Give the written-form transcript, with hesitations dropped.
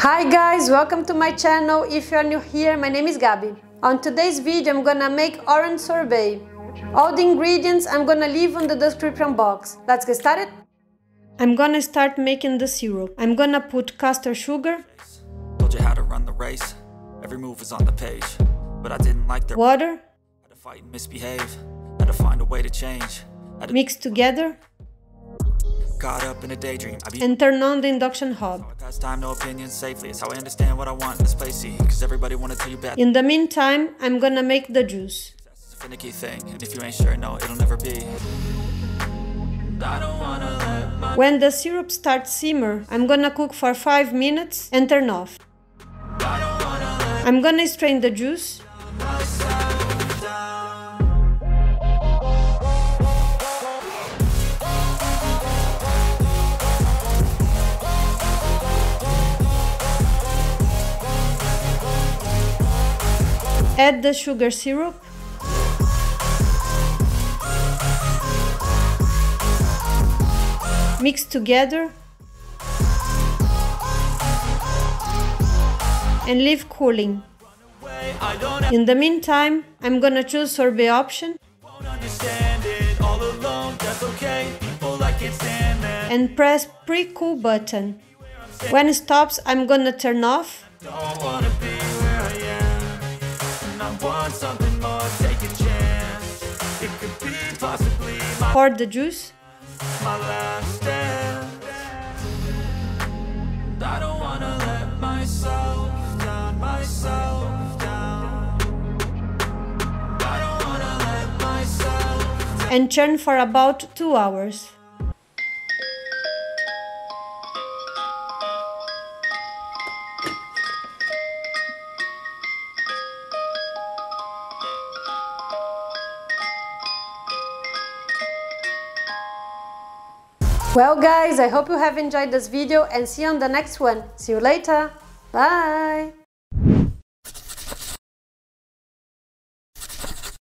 Hi guys, welcome to my channel. If you are new here, my name is Gabi. On today's video I'm gonna make orange sorbet. All the ingredients I'm gonna leave on the description box. Let's get started. I'm gonna start making the syrup. I'm gonna put caster sugar, told you how to run the race. Every move was on the page, but I didn't like the water. Had to fight and misbehave. Had to find a way to change. Mix together. Caught up in a daydream and turn on the induction hob. In the meantime, I'm gonna make the juice. That's a finicky thing, and if you ain't sure, no, it'll never be. When the syrup starts simmer, I'm gonna cook for 5 minutes and turn off. I'm gonna strain the juice. Add the sugar syrup. Mix together and leave cooling. In the meantime, I'm gonna choose sorbet option and press pre-cool button. When it stops, I'm gonna turn off. Something more, take a chance. It could be possibly my pour the juice. My last stand. I don't wanna let myself down. I don't wanna let myself down. And churn for about 2 hours. Well guys, I hope you have enjoyed this video and see you on the next one. See you later. Bye.